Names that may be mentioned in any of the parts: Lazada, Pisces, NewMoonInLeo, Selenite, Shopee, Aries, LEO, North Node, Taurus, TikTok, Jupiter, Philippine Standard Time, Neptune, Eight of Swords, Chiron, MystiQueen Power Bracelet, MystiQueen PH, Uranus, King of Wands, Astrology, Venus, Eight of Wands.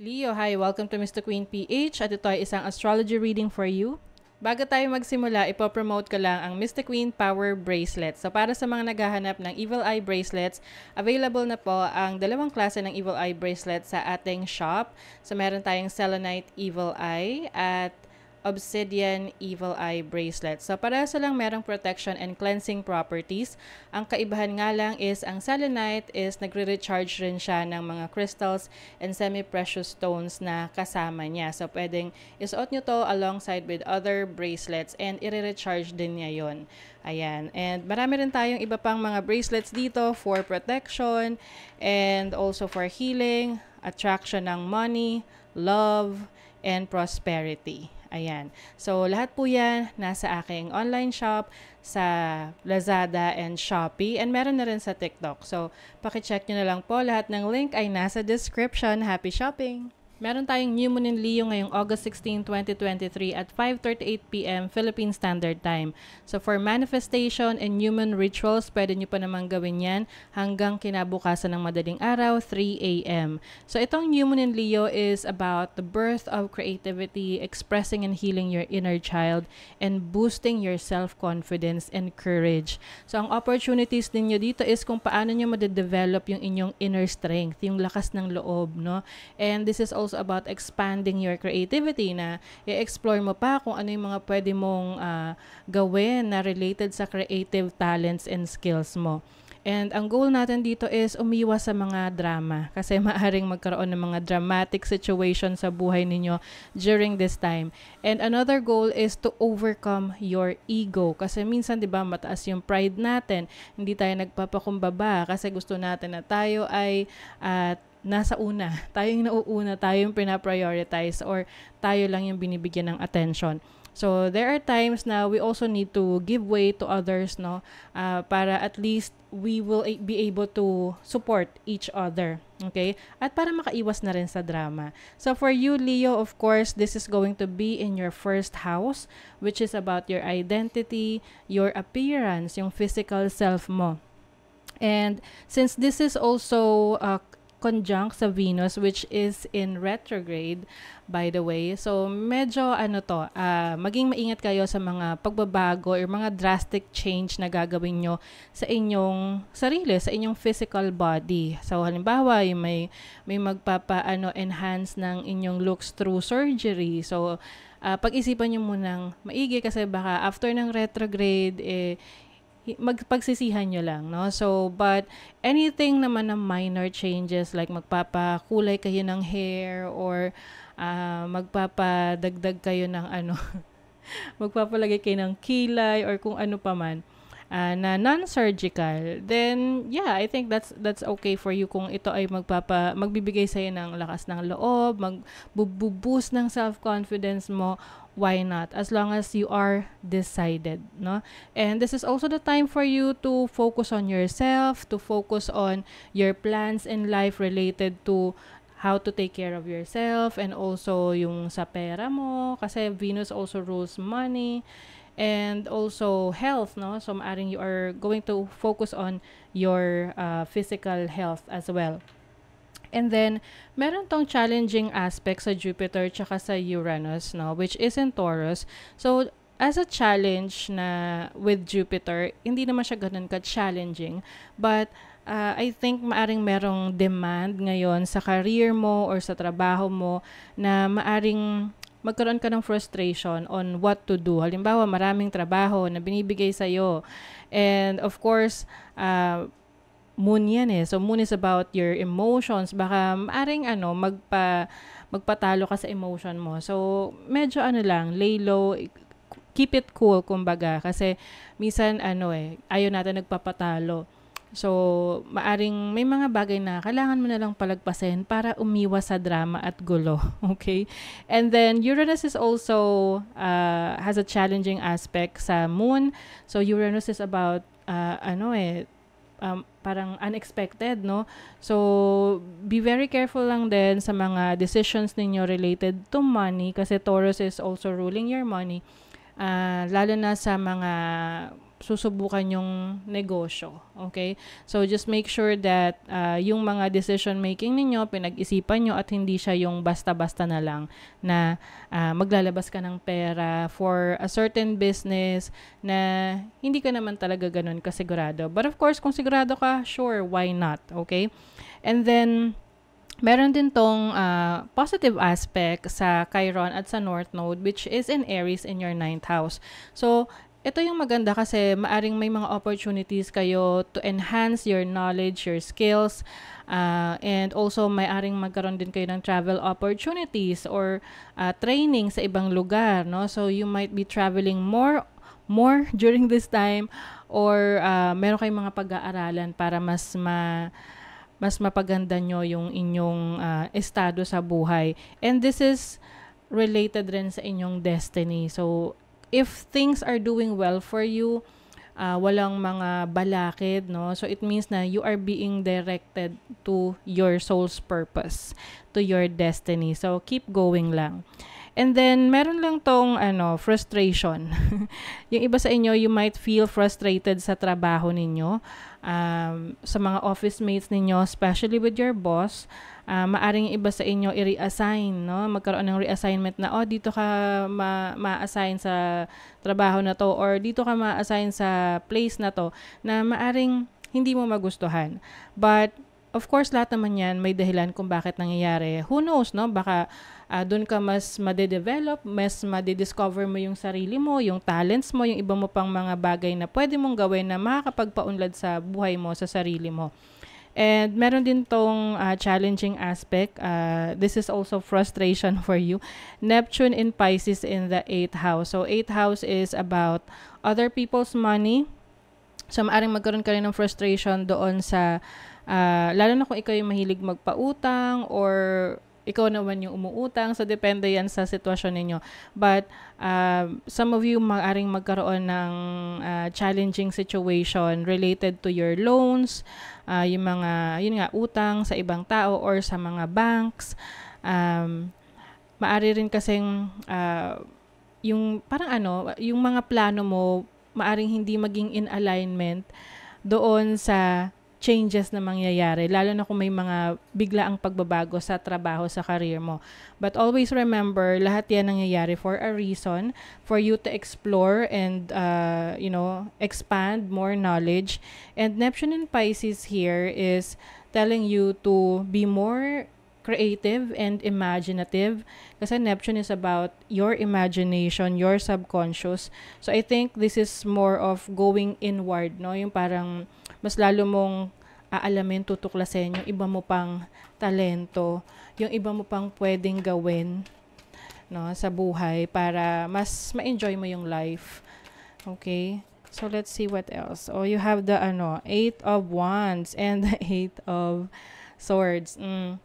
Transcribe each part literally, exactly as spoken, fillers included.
Leo, hi! Welcome to MystiQueen P H at ito ay isang astrology reading for you. Bago tayo magsimula, ipopromote ko lang ang MystiQueen Power Bracelet. So para sa mga naghahanap ng Evil Eye Bracelets, available na po ang dalawang klase ng Evil Eye Bracelet sa ating shop. So meron tayong Selenite Evil Eye at Obsidian Evil Eye Bracelet. So para sa lang merong protection and cleansing properties. Ang kaibahan nga lang is ang selenite is nagre-recharge rin siya ng mga crystals and semi-precious stones na kasama niya. So pwedeng isuot nyo to alongside with other bracelets and i-recharge din niya yun. Ayan. And marami rin tayong iba pang mga bracelets dito for protection and also for healing, attraction ng money, love, and prosperity. Ayan. So, lahat po yan nasa aking online shop sa Lazada and Shopee and meron na rin sa TikTok. So, pakicheck nyo na lang po. Lahat ng link ay nasa description. Happy shopping! Meron tayong New Moon in Leo ngayong August sixteenth, twenty twenty-three at five thirty-eight p m Philippine Standard Time. So for manifestation and new moon rituals, pwede nyo pa namang gawin yan hanggang kinabukasan ng madaling araw, three a m So itong New Moon in Leo is about the birth of creativity, expressing and healing your inner child, and boosting your self-confidence and courage. So ang opportunities ninyo dito is kung paano nyo madedevelop yung inyong inner strength, yung lakas ng loob, no? And this is also about expanding your creativity na i-explore mo pa kung ano yung mga pwede mong uh, gawin na related sa creative talents and skills mo. And ang goal natin dito is umiwas sa mga drama kasi maaaring magkaroon ng mga dramatic situation sa buhay ninyo during this time. And another goal is to overcome your ego kasi minsan di ba mataas yung pride natin, hindi tayo nagpapakumbaba kasi gusto natin na tayo ay at uh, nasa una, tayong nauuna, tayong pinaprioritize or tayo lang yung binibigyan ng attention. So, there are times na we also need to give way to others, no? Uh, para at least we will be able to support each other, okay? At para makaiwas na rin sa drama. So, for you, Leo, of course, this is going to be in your first house, which is about your identity, your appearance, yung physical self mo. And since this is also uh, conjunct sa Venus which is in retrograde, by the way. So, medyo ano to, uh, maging maingat kayo sa mga pagbabago or mga drastic change na gagawin nyo sa inyong sarili, sa inyong physical body. So, halimbawa, may, may magpapaano enhance ng inyong looks through surgery. So, uh, pag-isipan nyo munang maigi kasi baka after ng retrograde, eh, magpagsisihan nyo lang, no? So, but anything naman na minor changes like magpapakulay kayo ng hair or uh, magpapadagdag kayo ng ano, magpapalagay kayo ng kilay or kung ano pa man uh, na non-surgical, then yeah, I think that's that's okay for you kung ito ay magpapa, magbibigay sa'yo ng lakas ng loob, magbuboost ng self-confidence mo. Why not? As long as you are decided, no? And this is also the time for you to focus on yourself, to focus on your plans in life related to how to take care of yourself and also yung sa pera mo kasi Venus also rules money and also health, no? So maaring you are going to focus on your uh, physical health as well. And then, meron tong challenging aspect sa Jupiter tsaka sa Uranus, no? Which is in Taurus. So, as a challenge na with Jupiter, hindi naman siya ganun ka-challenging. But, uh, I think maaring merong demand ngayon sa career mo or sa trabaho mo na maaring magkaroon ka ng frustration on what to do. Halimbawa, maraming trabaho na binibigay sa'yo. And, of course, uh, Moon yan eh. So, Moon is about your emotions. Baka maaring ano, magpa, magpatalo ka sa emotion mo. So, medyo ano lang, lay low, keep it cool, kumbaga. Kasi, minsan, ano eh, ayaw natin nagpapatalo. So, maaring may mga bagay na kailangan mo na lang palagpasin para umiwas sa drama at gulo. Okay? And then, Uranus is also, uh, has a challenging aspect sa Moon. So, Uranus is about, uh, ano eh, Um, parang unexpected, no? So, be very careful lang din sa mga decisions ninyo related to money kasi Taurus is also ruling your money. Uh, lalo na sa mga susubukan yung negosyo. Okay? So, just make sure that uh, yung mga decision making ninyo, pinag-isipan nyo at hindi siya yung basta-basta na lang na uh, maglalabas ka ng pera for a certain business na hindi ka naman talaga ganun kasigurado. But of course, kung sigurado ka, sure, why not? Okay? And then, meron din tong uh, positive aspect sa Chiron at sa North Node, which is in Aries in your ninth house. So, ito yung maganda kasi maaring may mga opportunities kayo to enhance your knowledge, your skills, uh, and also maaring magkaroon din kayo ng travel opportunities or uh, training sa ibang lugar, no? So, you might be traveling more more during this time or uh, meron kayong mga pag-aaralan para mas ma... mas mapaganda nyo yung inyong uh, estado sa buhay. And this is related rin sa inyong destiny. So, if things are doing well for you, uh, walang mga balakid, no? So, it means na you are being directed to your soul's purpose, to your destiny. So, keep going lang. And then, meron lang tong ano, frustration. Yung iba sa inyo, you might feel frustrated sa trabaho ninyo, um, sa mga office mates ninyo, especially with your boss. Uh, maaring iba sa inyo i-reassign, no? Magkaroon ng reassignment na, oh, dito ka ma ma-assign sa trabaho na to or dito ka ma-assign sa place na to na maaring hindi mo magustuhan. But, of course, lahat naman yan may dahilan kung bakit nangyayari. Who knows, no? Baka uh, doon ka mas made-develop, mas made-discover mo yung sarili mo, yung talents mo, yung iba mo pang mga bagay na pwede mong gawin na makakapagpaunlad sa buhay mo, sa sarili mo. And meron din tong uh, challenging aspect. Uh, this is also frustration for you. Neptune in Pisces in the eighth house. So, eighth house is about other people's money. So, maaaring magkaroon ka rin ng frustration doon sa, uh, lalo na kung ikaw yung mahilig magpautang or ikaw naman yung umuutang. So, depende yan sa sitwasyon ninyo. But, uh, some of you maaaring magkaroon ng uh, challenging situation related to your loans, uh, yung mga, yun nga, utang sa ibang tao or sa mga banks. Um, maaari rin kasing, uh, yung parang ano, yung mga plano mo, maaring hindi maging in alignment doon sa changes na mangyayari, lalo na kung may mga biglaang pagbabago sa trabaho, sa career mo. But always remember, lahat yan nangyayari for a reason, for you to explore and, uh, you know, expand more knowledge. And Neptune in Pisces here is telling you to be more creative and imaginative. Kasi Neptune is about your imagination, your subconscious. So, I think this is more of going inward, no? Yung parang mas lalo mong aalamin, tutuklasin yung iba mo pang talento, yung iba mo pang pwedeng gawin, no, sa buhay para mas ma-enjoy mo yung life. Okay? So, let's see what else. Oh, you have the, ano, Eight of Wands and the Eight of Swords. Mm.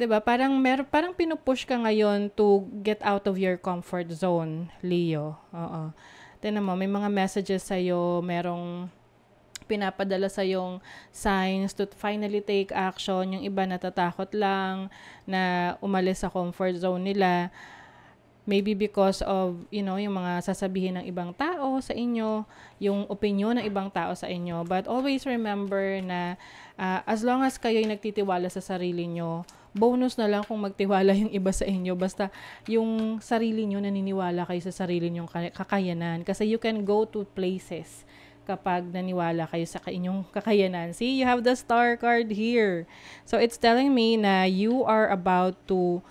Diba? Parang, mer parang pinupush ka ngayon to get out of your comfort zone, Leo. Oo. Tignan mo, may mga messages sa'yo, merong pinapadala sa'yong signs to finally take action. Yung iba natatakot lang na umalis sa comfort zone nila. Maybe because of, you know, yung mga sasabihin ng ibang tao sa inyo, yung opinion ng ibang tao sa inyo. But always remember na uh, as long as kayo'y nagtitiwala sa sarili nyo, bonus na lang kung magtiwala yung iba sa inyo. Basta yung sarili nyo, naniniwala kayo sa sarili nyong kakayanan. Kasi you can go to places kapag naniwala kayo sa inyong kakayanan. See, you have the star card here. So, it's telling me na you are about to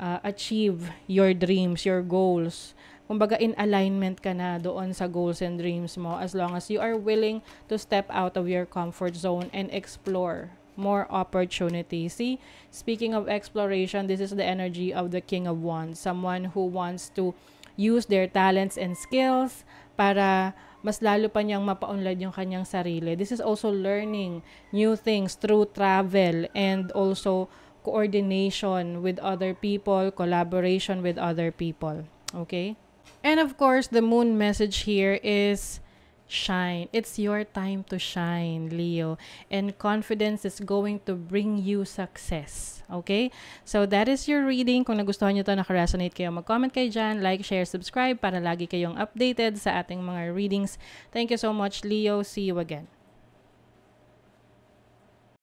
Uh, achieve your dreams, your goals. Kumbaga, in alignment ka na doon sa goals and dreams mo as long as you are willing to step out of your comfort zone and explore more opportunities. See, speaking of exploration, this is the energy of the King of Wands. Someone who wants to use their talents and skills para mas lalo pa niyang mapaunlad yung kanyang sarili. This is also learning new things through travel and also coordination with other people, collaboration with other people. Okay? And of course, the moon message here is shine. It's your time to shine, Leo. And confidence is going to bring you success. Okay? So, that is your reading. Kung nagustuhan nyo ito, nakaresonate kayo, mag-comment kayo dyan. Like, share, subscribe para lagi kayong updated sa ating mga readings. Thank you so much, Leo. See you again.